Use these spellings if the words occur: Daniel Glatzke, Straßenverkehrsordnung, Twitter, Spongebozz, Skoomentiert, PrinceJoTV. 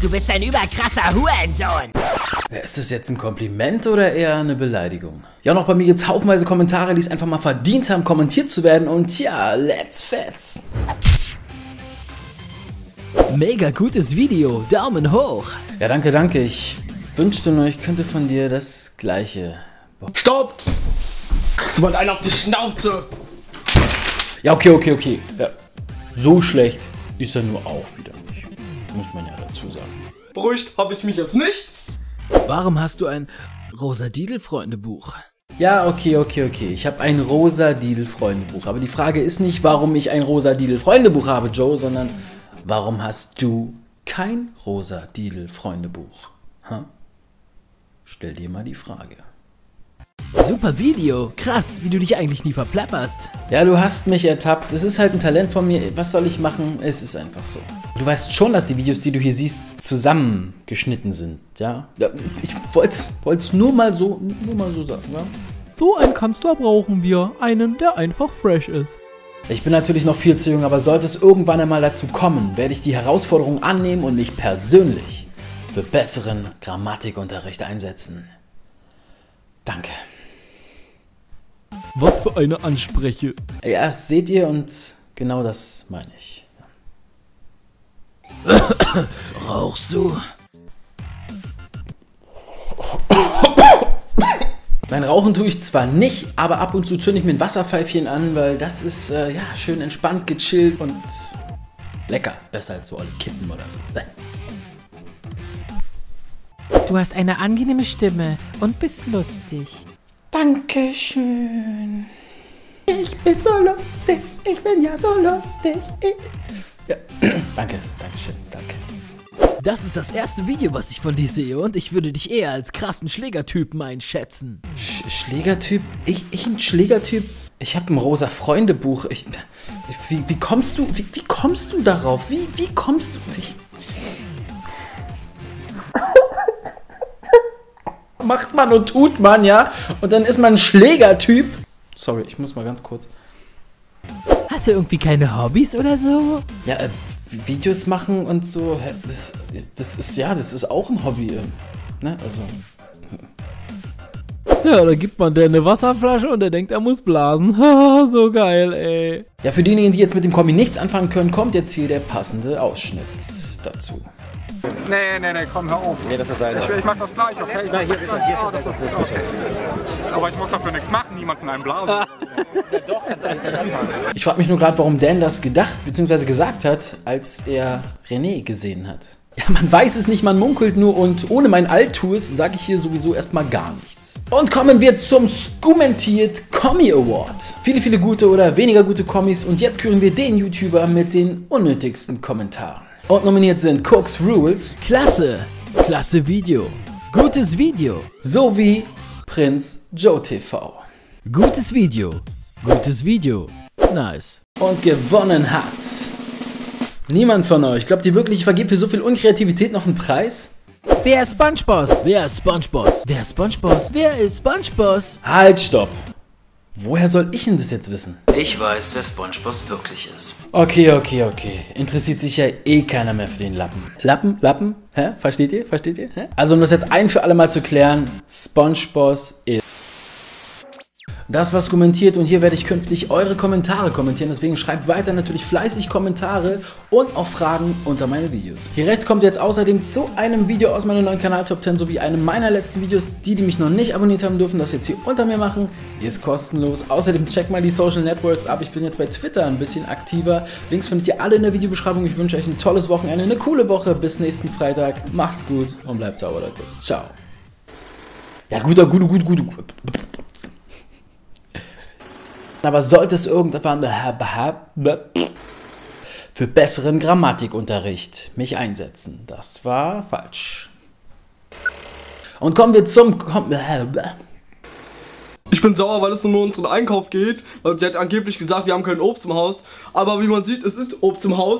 Du bist ein überkrasser Hurensohn. Ist das jetzt ein Kompliment oder eher eine Beleidigung? Ja, und auch bei mir gibt es haufenweise Kommentare, die es einfach mal verdient haben, kommentiert zu werden. Und ja, let's fetz. Mega gutes Video, Daumen hoch. Ja, danke, danke. Ich wünschte nur, ich könnte von dir das Gleiche. Stopp! Du wolltest einen auf die Schnauze. Ja, okay. Ja. So schlecht ist er nur auch wieder nicht. Muss man ja dazu sagen. Beruhigt habe ich mich jetzt nicht. Warum hast du ein Rosa-Didel-Freunde-Buch? Ja, okay. Ich habe ein Rosa-Didel-Freunde-Buch. Aber die Frage ist nicht, warum ich ein Rosa-Didel-Freunde-Buch habe, Joe, sondern warum hast du kein Rosa-Didel-Freunde-Buch? Huh? Stell dir mal die Frage. Super Video. Krass, wie du dich eigentlich nie verplapperst. Ja, du hast mich ertappt. Es ist halt ein Talent von mir. Was soll ich machen? Es ist einfach so. Du weißt schon, dass die Videos, die du hier siehst, zusammengeschnitten sind, ja? Ja, ich wollt's nur mal so sagen, ja? So einen Kanzler brauchen wir. Einen, der einfach fresh ist. Ich bin natürlich noch viel zu jung, aber sollte es irgendwann einmal dazu kommen, werde ich die Herausforderung annehmen und mich persönlich für besseren Grammatikunterricht einsetzen. Danke. Was für eine Ansprache. Ja, das seht ihr und genau das meine ich. Rauchst du? Mein Rauchen tue ich zwar nicht, aber ab und zu zünde ich mir ein Wasserpfeifchen an, weil das ist ja, schön entspannt, gechillt und lecker. Besser als so alle Kippen oder so. Du hast eine angenehme Stimme und bist lustig. Dankeschön. Ich bin so lustig. Ich bin ja so lustig. Ja. Danke, Dankeschön, danke. Das ist das erste Video, was ich von dir sehe und ich würde dich eher als krassen Schlägertypen einschätzen. Schlägertyp? Ich ein Schlägertyp? Ich habe ein rosa Freundebuch. Wie kommst du darauf? Wie kommst du? Macht man und tut man, ja? Und dann ist man ein Schlägertyp. Sorry, ich muss mal ganz kurz. Hast du irgendwie keine Hobbys oder so? Ja, Videos machen und so. Das ist auch ein Hobby. Ne? Also. Ja, da gibt man der eine Wasserflasche und der denkt, er muss blasen. Haha, so geil, ey. Ja, für diejenigen, die jetzt mit dem Kombi nichts anfangen können, kommt jetzt hier der passende Ausschnitt dazu. Nee, komm, hör auf. Nee, das ist leider. Ich mach das gleich, okay? Na, hier, aber ich muss dafür nichts machen, niemanden einen blasen. Doch, kannst du eigentlich anfangen. Ich frag mich nur gerade, warum Dan das gedacht bzw. gesagt hat, als er René gesehen hat. Ja, man weiß es nicht, man munkelt nur und ohne mein Alttours sage ich hier sowieso erstmal gar nichts. Und kommen wir zum Skoomentiert Kommi Award. Viele, viele gute oder weniger gute Kommis und jetzt küren wir den YouTuber mit den unnötigsten Kommentaren. Und nominiert sind Cooks Rules, Klasse Video, gutes Video, sowie PrinceJoTV. Gutes Video, nice. Und gewonnen hat niemand von euch. Glaubt ihr wirklich, ich vergebe für so viel Unkreativität noch einen Preis? Wer ist Spongebozz? Wer ist Spongebozz? Halt, stopp. Woher soll ich denn das jetzt wissen? Ich weiß, wer Spongebozz wirklich ist. Okay. Interessiert sich ja eh keiner mehr für den Lappen. Lappen? Hä? Versteht ihr? Hä? Also um das jetzt ein für alle Mal zu klären, Spongebozz ist... Das war's kommentiert und hier werde ich künftig eure Kommentare kommentieren, deswegen schreibt weiter natürlich fleißig Kommentare und auch Fragen unter meine Videos. Hier rechts kommt jetzt außerdem zu einem Video aus meinem neuen Kanal Top 10 sowie einem meiner letzten Videos. Die mich noch nicht abonniert haben, dürfen das jetzt hier unter mir machen. Ist kostenlos. Außerdem checkt mal die Social Networks ab. Ich bin jetzt bei Twitter ein bisschen aktiver. Links findet ihr alle in der Videobeschreibung. Ich wünsche euch ein tolles Wochenende, eine coole Woche. Bis nächsten Freitag. Macht's gut und bleibt sauber, Leute. Ciao. Ja, gut. Aber sollte es irgendwann für besseren Grammatikunterricht mich einsetzen. Das war falsch. Und kommen wir zum... Ich bin sauer, weil es nur um unseren Einkauf geht. Also, die hat angeblich gesagt, wir haben kein Obst im Haus. Aber wie man sieht, es ist Obst im Haus.